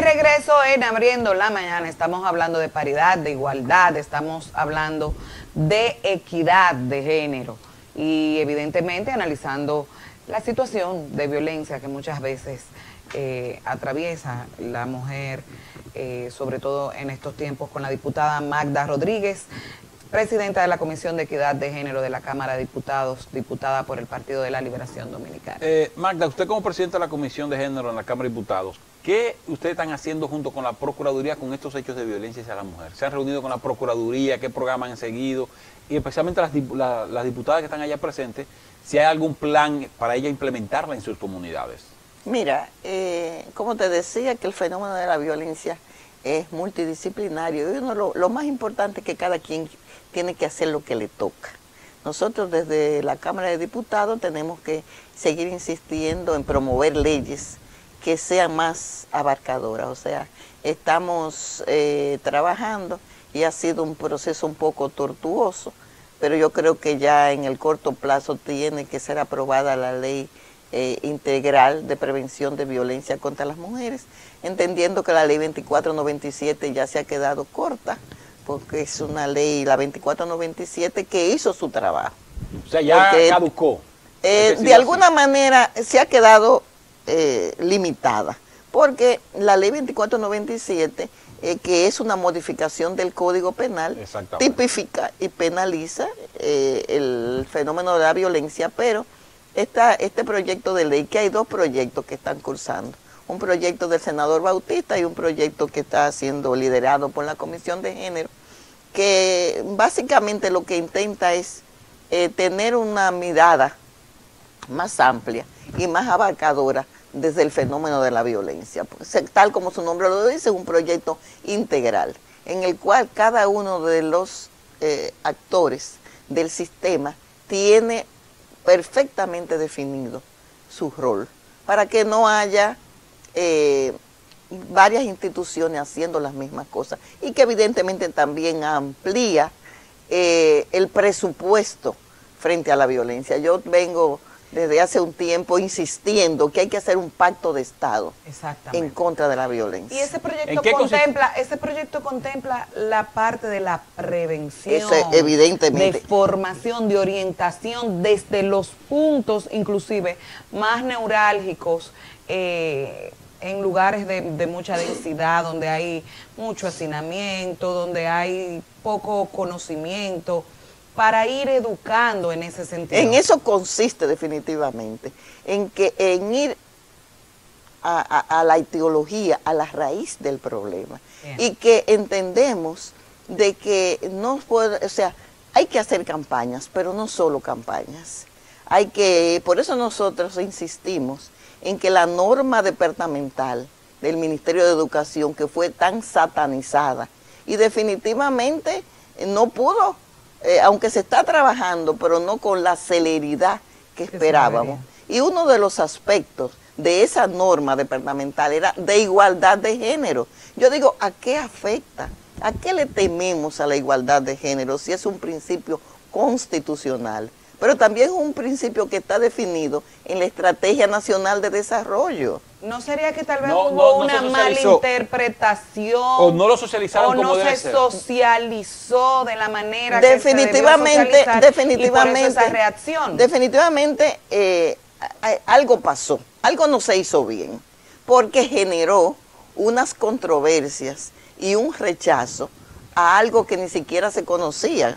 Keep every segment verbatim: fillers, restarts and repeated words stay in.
De regreso en Abriendo la Mañana, estamos hablando de paridad, de igualdad, estamos hablando de equidad de género y evidentemente analizando la situación de violencia que muchas veces eh, atraviesa la mujer, eh, sobre todo en estos tiempos, con la diputada Magda Rodríguez, presidenta de la Comisión de Equidad de Género de la Cámara de Diputados, diputada por el Partido de la Liberación Dominicana. Eh, Magda, usted como presidenta de la Comisión de Género en la Cámara de Diputados, ¿qué ustedes están haciendo junto con la Procuraduría con estos hechos de violencia hacia la mujer? ¿Se han reunido con la Procuraduría? ¿Qué programas han seguido? Y especialmente las, la, las diputadas que están allá presentes, si hay algún plan para ella implementarla en sus comunidades. Mira, eh, como te decía, que el fenómeno de la violencia es multidisciplinario. Y uno, lo, lo más importante es que cada quien tiene que hacer lo que le toca. Nosotros desde la Cámara de Diputados tenemos que seguir insistiendo en promover leyes que sean más abarcadoras. O sea, estamos eh, trabajando y ha sido un proceso un poco tortuoso, pero yo creo que ya en el corto plazo tiene que ser aprobada la ley eh, integral de prevención de violencia contra las mujeres, entendiendo que la ley veinticuatro noventa y siete ya se ha quedado corta, porque es una ley, la veinticuatro noventa y siete, que hizo su trabajo. O sea, ya porque, caducó. Eh, de alguna así. manera se ha quedado eh, limitada, porque la ley veinticuatro noventa y siete... Eh, que es una modificación del Código Penal, tipifica y penaliza eh, el fenómeno de la violencia, pero está este proyecto de ley, que hay dos proyectos que están cursando, un proyecto del senador Bautista y un proyecto que está siendo liderado por la Comisión de Género, que básicamente lo que intenta es eh, tener una mirada más amplia y más abarcadora desde el fenómeno de la violencia, pues, tal como su nombre lo dice, es un proyecto integral, en el cual cada uno de los eh, actores del sistema tiene perfectamente definido su rol, para que no haya eh, varias instituciones haciendo las mismas cosas, y que evidentemente también amplía eh, el presupuesto frente a la violencia. Yo vengo desde hace un tiempo insistiendo que hay que hacer un pacto de Estado en contra de la violencia. ¿Y ese proyecto contempla ese proyecto contempla la parte de la prevención, ese, evidentemente, de formación, de orientación desde los puntos inclusive más neurálgicos, eh, en lugares de, de mucha densidad, donde hay mucho hacinamiento, donde hay poco conocimiento, para ir educando en ese sentido? En eso consiste definitivamente, en que en ir a, a, a la etiología, a la raíz del problema. Bien. Y que entendemos de que no puede, o sea, hay que hacer campañas, pero no solo campañas. Hay que, por eso nosotros insistimos en que la norma departamental del Ministerio de Educación, que fue tan satanizada y definitivamente no pudo, Eh, aunque se está trabajando, pero no con la celeridad que esperábamos. Y uno de los aspectos de esa norma departamental era de igualdad de género. Yo digo, ¿a qué afecta? ¿A qué le tememos a la igualdad de género si es un principio constitucional? Pero también es un principio que está definido en la Estrategia Nacional de Desarrollo. ¿No sería que tal vez no, hubo no, no una malinterpretación? O no lo socializaron o como no debe ser. O no se socializó de la manera definitivamente, que se debió definitivamente, y por eso esa reacción. Definitivamente eh, algo pasó, algo no se hizo bien, porque generó unas controversias y un rechazo a algo que ni siquiera se conocía.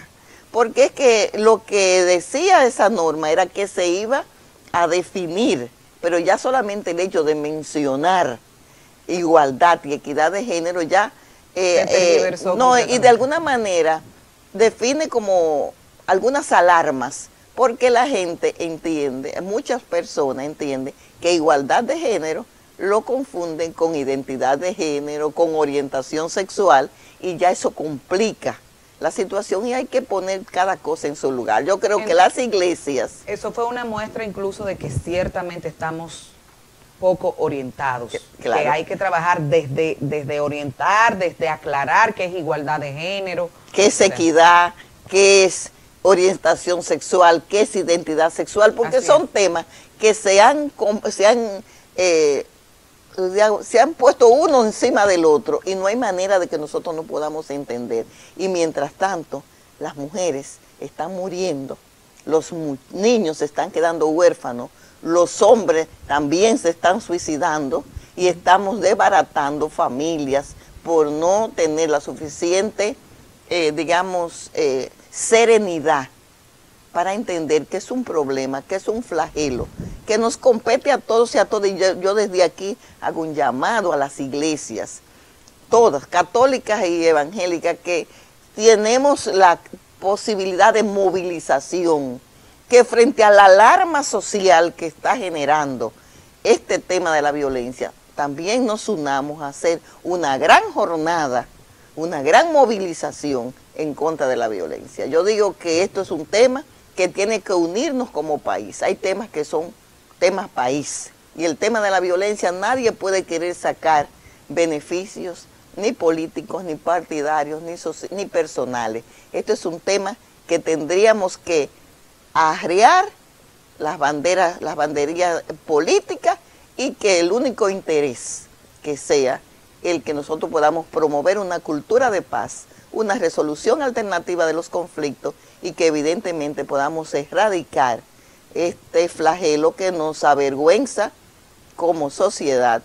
Porque es que lo que decía esa norma era que se iba a definir, pero ya solamente el hecho de mencionar igualdad y equidad de género ya eh, eh, no, y de alguna manera define como algunas alarmas, porque la gente entiende, muchas personas entienden que igualdad de género lo confunden con identidad de género, con orientación sexual, y ya eso complica la situación y hay que poner cada cosa en su lugar. Yo creo Entonces, que las iglesias... Eso fue una muestra incluso de que ciertamente estamos poco orientados, que, claro. que hay que trabajar desde, desde orientar, desde aclarar qué es igualdad de género, qué es equidad, qué es orientación sexual, qué es identidad sexual, porque Así son es. temas que se han, se han eh, se han puesto uno encima del otro y no hay manera de que nosotros no podamos entender. Y mientras tanto, las mujeres están muriendo, los mu- niños se están quedando huérfanos, los hombres también se están suicidando y estamos desbaratando familias por no tener la suficiente, eh, digamos, eh, serenidad para entender que es un problema, que es un flagelo, que nos compete a todos y a todas. Y yo, yo desde aquí hago un llamado a las iglesias, todas, católicas y evangélicas, que tenemos la posibilidad de movilización, que frente a la alarma social que está generando este tema de la violencia, también nos unamos a hacer una gran jornada, una gran movilización en contra de la violencia. Yo digo que esto es un tema que tiene que unirnos como país. Hay temas que son temas país. Y el tema de la violencia, nadie puede querer sacar beneficios, ni políticos, ni partidarios, ni, ni personales. Esto es un tema que tendríamos que arrear las banderas, las banderías políticas, y que el único interés que sea el que nosotros podamos promover una cultura de paz, una resolución alternativa de los conflictos, y que evidentemente podamos erradicar este flagelo que nos avergüenza como sociedad,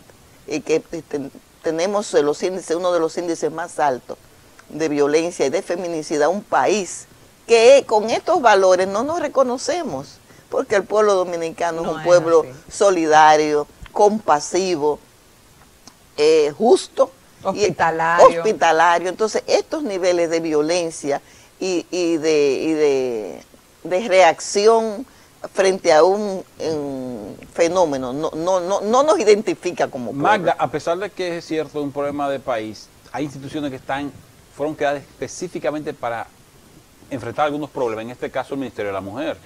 y que ten, tenemos los índices, uno de los índices más altos de violencia y de feminicidad, un país que con estos valores no nos reconocemos, porque el pueblo dominicano no es un pueblo así. Solidario, compasivo, eh, justo, hospitalario. Y hospitalario. Entonces, estos niveles de violencia y, y, de, y de, de reacción frente a un, un fenómeno no, no, no, no nos identifica como pueblo. Magda, a pesar de que es cierto un problema de país, hay instituciones que están fueron creadas específicamente para enfrentar algunos problemas, en este caso el Ministerio de la Mujer.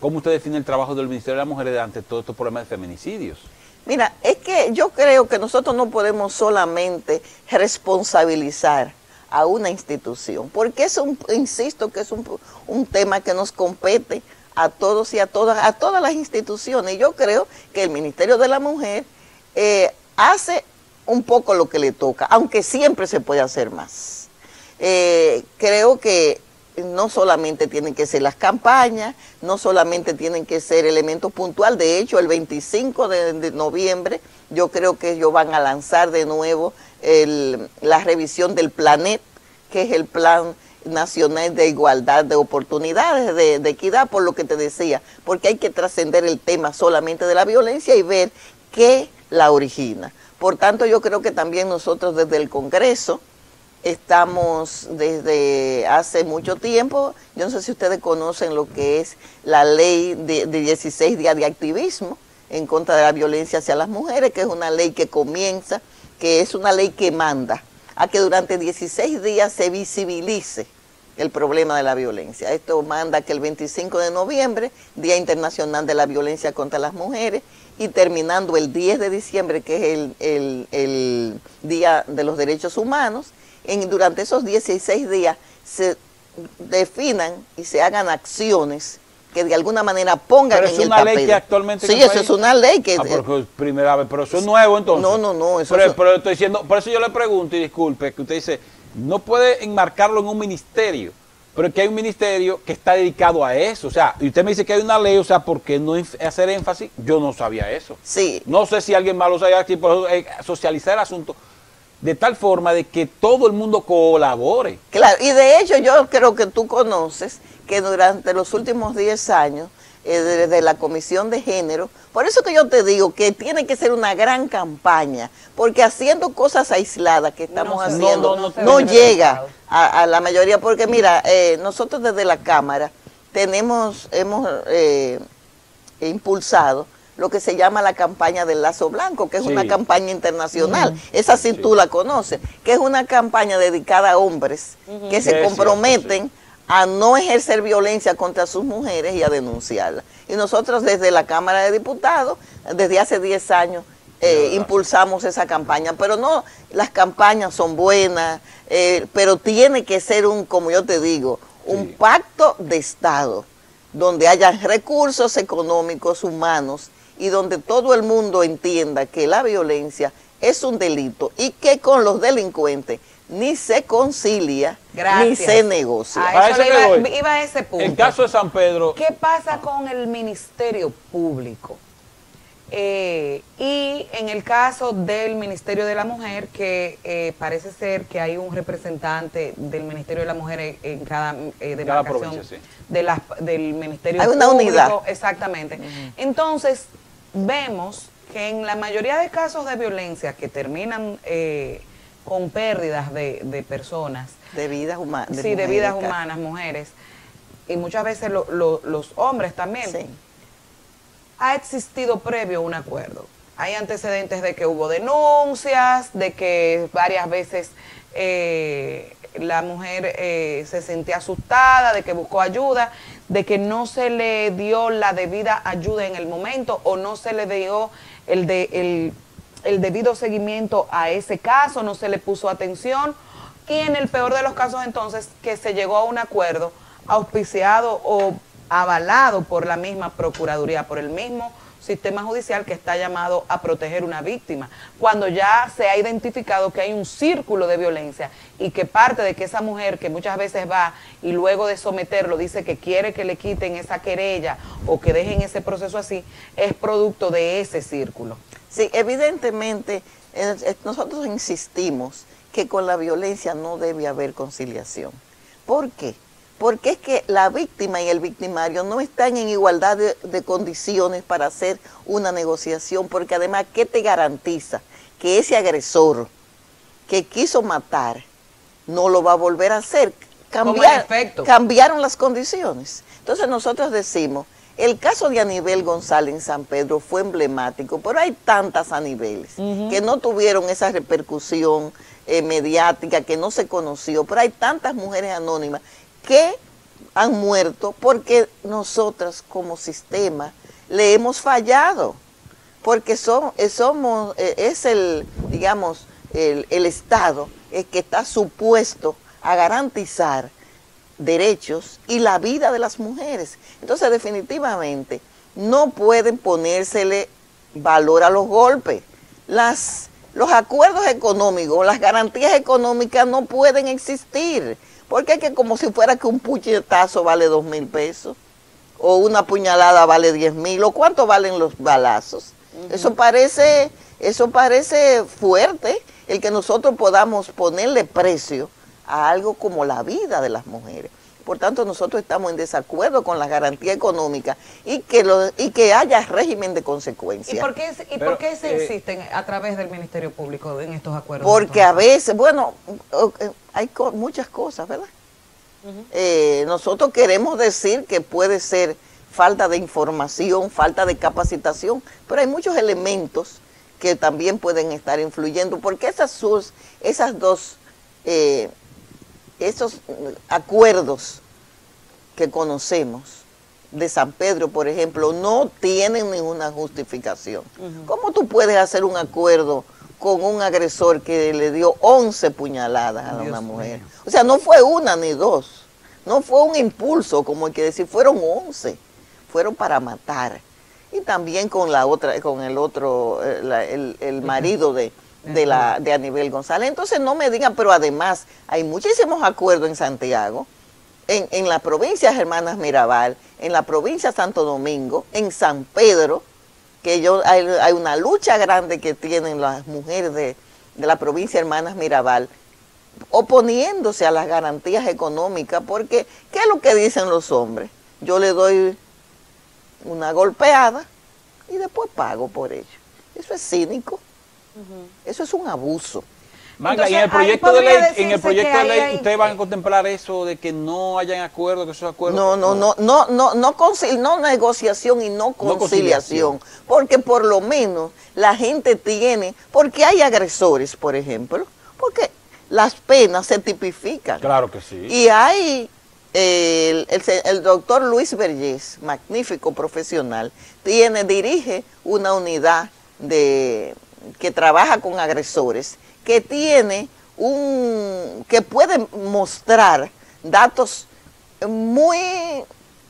¿Cómo usted define el trabajo del Ministerio de la Mujer ante todos estos problemas de feminicidios? Mira, es que yo creo que nosotros no podemos solamente responsabilizar a una institución, porque es un, insisto, que es un, un tema que nos compete a todos y a todas, a todas las instituciones. Y yo creo que el Ministerio de la Mujer eh, hace un poco lo que le toca, aunque siempre se puede hacer más. Eh, creo que no solamente tienen que ser las campañas, no solamente tienen que ser elementos puntuales. De hecho, el veinticinco de noviembre yo creo que ellos van a lanzar de nuevo el, la revisión del PLANET, que es el Plan Nacional de Igualdad de Oportunidades, de, de Equidad, por lo que te decía, porque hay que trascender el tema solamente de la violencia y ver qué la origina. Por tanto, yo creo que también nosotros desde el Congreso estamos desde hace mucho tiempo, yo no sé si ustedes conocen lo que es la ley de, de dieciséis días de activismo en contra de la violencia hacia las mujeres, que es una ley que comienza, que es una ley que manda a que durante dieciséis días se visibilice el problema de la violencia. Esto manda que el veinticinco de noviembre, Día Internacional de la Violencia contra las Mujeres, y terminando el diez de diciembre, que es el, el, el Día de los Derechos Humanos, En, durante esos dieciséis días se definan y se hagan acciones que de alguna manera pongan en el papel. Pero es una ley que actualmente... Sí, eso es una ley que... Ah, porque es primera vez, pero eso es nuevo entonces. No, no, no. Eso pero, es... pero estoy diciendo, por eso yo le pregunto, y disculpe, que usted dice, no puede enmarcarlo en un ministerio, pero es que hay un ministerio que está dedicado a eso. O sea, y usted me dice que hay una ley, o sea, ¿por qué no hacer énfasis? Yo no sabía eso. Sí. No sé si alguien más lo sabía, por eso socializar el asunto de tal forma de que todo el mundo colabore. Claro, y de hecho yo creo que tú conoces que durante los últimos diez años, eh, desde la Comisión de Género, por eso que yo te digo que tiene que ser una gran campaña, porque haciendo cosas aisladas que estamos no, haciendo, no, no, no, no llega a, a la mayoría, porque mira, eh, nosotros desde la Cámara tenemos, hemos eh, impulsado lo que se llama la campaña del lazo blanco, que es sí. una campaña internacional, uh -huh. esa sí, sí tú la conoces, que es una campaña dedicada a hombres uh -huh. que se comprometen cierto, sí. a no ejercer violencia contra sus mujeres y a denunciarla. Y nosotros desde la Cámara de Diputados, desde hace diez años, eh, impulsamos esa campaña, pero no, las campañas son buenas, eh, pero tiene que ser un, como yo te digo, un sí. pacto de Estado, donde haya recursos económicos, humanos, y donde todo el mundo entienda que la violencia es un delito y que con los delincuentes ni se concilia, Gracias. ni se negocia. A eso a eso iba, iba a ese punto. El caso de San Pedro. ¿Qué pasa con el Ministerio Público? Eh, y en el caso del Ministerio de la Mujer, que eh, parece ser que hay un representante del Ministerio de la Mujer en, en cada eh, demarcación cada sí. de la, del Ministerio Público. Hay una unidad. Exactamente. Uh-huh. Entonces, vemos que en la mayoría de casos de violencia que terminan eh, con pérdidas de, de personas. De vidas humanas. Sí, de vidas humanas, mujeres. Y muchas veces lo, lo, los hombres también. Sí. Ha existido previo un acuerdo. Hay antecedentes de que hubo denuncias, de que varias veces eh, la mujer eh, se sentía asustada, de que buscó ayuda, de que no se le dio la debida ayuda en el momento o no se le dio el, de, el, el debido seguimiento a ese caso, no se le puso atención y en el peor de los casos entonces que se llegó a un acuerdo auspiciado o avalado por la misma Procuraduría, por el mismo sistema judicial que está llamado a proteger una víctima, cuando ya se ha identificado que hay un círculo de violencia y que parte de que esa mujer que muchas veces va y luego de someterlo dice que quiere que le quiten esa querella o que dejen ese proceso así, es producto de ese círculo. Sí, evidentemente nosotros insistimos que con la violencia no debe haber conciliación. ¿Por qué? Porque es que la víctima y el victimario no están en igualdad de, de condiciones para hacer una negociación, porque además, ¿qué te garantiza? Que ese agresor que quiso matar no lo va a volver a hacer. Cambiar, cambiaron las condiciones. Entonces nosotros decimos, el caso de Anibel González en San Pedro fue emblemático, pero hay tantas Anibeles uh-huh. que no tuvieron esa repercusión eh, mediática, que no se conoció, pero hay tantas mujeres anónimas que han muerto porque nosotras como sistema le hemos fallado, porque son, somos, es el, digamos, el, el Estado el que está supuesto a garantizar derechos y la vida de las mujeres. Entonces, definitivamente, no pueden ponérsele valor a los golpes. Las, los acuerdos económicos, las garantías económicas no pueden existir. Porque es que como si fuera que un puñetazo vale dos mil pesos, o una puñalada vale diez mil, o cuánto valen los balazos. Uh-huh. Eso parece, eso parece fuerte, el que nosotros podamos ponerle precio a algo como la vida de las mujeres. Por tanto, nosotros estamos en desacuerdo con la garantía económica y que lo, y que haya régimen de consecuencias. ¿Y por qué, y Pero, por qué se eh, insisten a través del Ministerio Público en estos acuerdos? Porque a veces, bueno, hay co muchas cosas, ¿verdad? Uh-huh. eh, nosotros queremos decir que puede ser falta de información, falta de capacitación, pero hay muchos elementos que también pueden estar influyendo, porque esas, sus, esas dos... Eh, Esos acuerdos que conocemos de San Pedro, por ejemplo, no tienen ninguna justificación. Uh-huh. ¿Cómo tú puedes hacer un acuerdo con un agresor que le dio once puñaladas a Dios una mujer? Mío. O sea, no fue una ni dos, no fue un impulso, como hay que decir, fueron once, fueron para matar. Y también con la otra, con el otro, la, el, el marido de... de la de Anibel González. Entonces no me digan, pero además hay muchísimos acuerdos en Santiago, en, en la provincia de Hermanas Mirabal, en la provincia de Santo Domingo, en San Pedro, que yo hay, hay una lucha grande que tienen las mujeres de, de la provincia de Hermanas Mirabal, oponiéndose a las garantías económicas, porque ¿qué es lo que dicen los hombres? Yo le doy una golpeada y después pago por ello. Eso es cínico. Uh-huh. Eso es un abuso. Magda, entonces, en el proyecto de ley, en el proyecto de ley, ¿ustedes van a contemplar eso de que no hayan acuerdos, que esos acuerdos? No, no, no, no, no, no, no negociación y no conciliación, no conciliación, porque por lo menos la gente tiene, porque hay agresores, por ejemplo, porque las penas se tipifican. Claro que sí. Y hay eh, el, el, el doctor Luis Vergés, magnífico profesional, tiene, dirige una unidad de que trabaja con agresores, que tiene un, que puede mostrar datos muy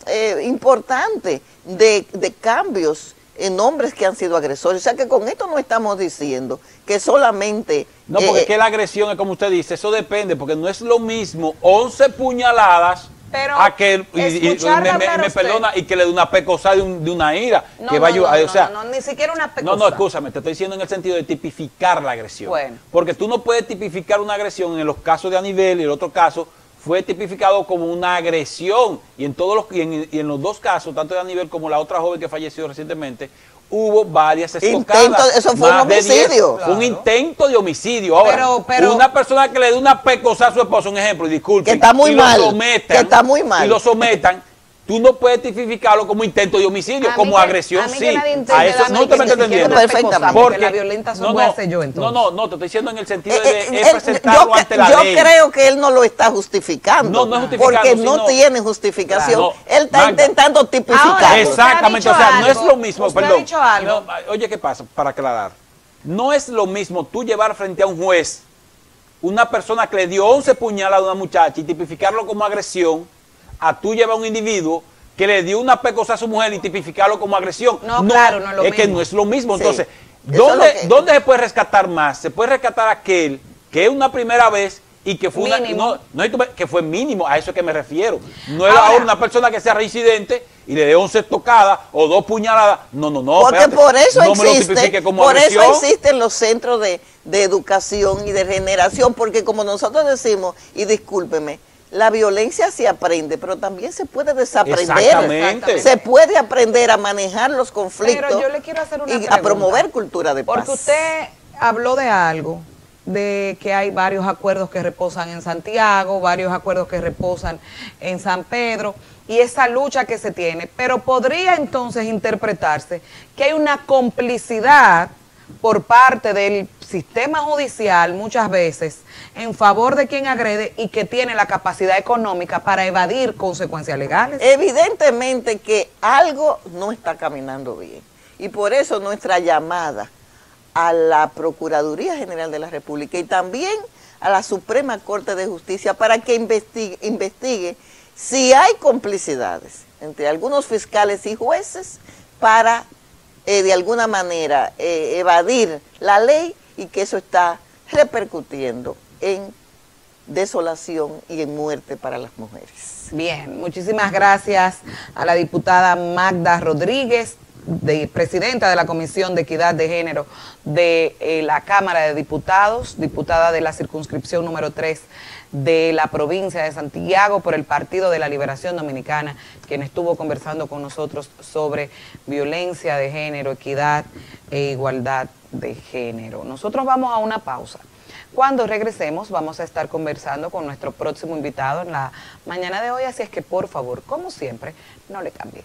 eh, importantes de, de cambios en hombres que han sido agresores. O sea que con esto no estamos diciendo que solamente... No, porque eh, es que la agresión es como usted dice, eso depende, porque no es lo mismo once puñaladas... Pero a que y, y, me, me, me perdona y que le dé una pecosa de, un, de una ira no, que no, vaya, no, no, o sea, no, no, ni siquiera una pecosa. No, no, escúchame, te estoy diciendo en el sentido de tipificar la agresión. Bueno. Porque tú no puedes tipificar una agresión. En los casos de Anibel y el otro caso fue tipificado como una agresión y en todos los y en, y en los dos casos, tanto de Anibel como la otra joven que falleció recientemente, hubo varias escocadas. Eso fue un homicidio. Claro. Un intento de homicidio. Ahora, pero, pero, una persona que le dé una pecosa a su esposo, un ejemplo, y disculpe, que está muy y mal, lo sometan, que está muy mal. Y lo sometan, tú no puedes tipificarlo como intento de homicidio, a como que, agresión, a sí. Intenta, a eso no te me estoy entendiendo. Perfectamente. Porque la violenta no, no, yo, entonces. No, no, no, te estoy diciendo en el sentido eh, de eh, él, presentarlo yo, ante la yo ley. Yo creo que él no lo está justificando. No, no es justificando. Porque sino, no tiene justificación. Claro, no, él está Magda, intentando tipificarlo. Ahora, exactamente, o sea, algo, no es lo mismo, usted perdón. Ha dicho algo. No, oye, ¿qué pasa? Para aclarar. No es lo mismo tú llevar frente a un juez una persona que le dio once puñaladas a una muchacha y tipificarlo como agresión, a tú lleva a un individuo que le dio una pecosa a su mujer y tipificarlo como agresión. No, no claro, no es lo es mismo. Es que no es lo mismo. Sí. Entonces, ¿dónde, es que... ¿dónde se puede rescatar más? Se puede rescatar aquel que es una primera vez y que fue, una, no, no, que fue mínimo, a eso que me refiero. No es ahora una persona que sea reincidente y le dé once tocadas o dos puñaladas. No, no, no. Porque espérate, por eso no existe, como por agresión. Eso existen los centros de, de educación y de generación, porque como nosotros decimos, y discúlpeme, la violencia se aprende, pero también se puede desaprender. Exactamente. Se puede aprender a manejar los conflictos. Pero yo le quiero hacer una y pregunta, a promover cultura de paz. Porque usted habló de algo, de que hay varios acuerdos que reposan en Santiago, varios acuerdos que reposan en San Pedro, y esa lucha que se tiene. Pero podría entonces interpretarse que hay una complicidad por parte del sistema judicial muchas veces en favor de quien agrede y que tiene la capacidad económica para evadir consecuencias legales. Evidentemente que algo no está caminando bien y por eso nuestra llamada a la Procuraduría General de la República y también a la Suprema Corte de Justicia para que investigue, investigue si hay complicidades entre algunos fiscales y jueces para Eh, de alguna manera eh, evadir la ley y que eso está repercutiendo en desolación y en muerte para las mujeres. Bien, muchísimas gracias a la diputada Magda Rodríguez, de, presidenta de la Comisión de Equidad de Género de eh, la Cámara de Diputados, diputada de la circunscripción número tres de la provincia de Santiago por el Partido de la Liberación Dominicana, quien estuvo conversando con nosotros sobre violencia de género, equidad e igualdad de género. Nosotros vamos a una pausa. Cuando regresemos vamos a estar conversando con nuestro próximo invitado en la mañana de hoy, así es que por favor, como siempre, no le cambien.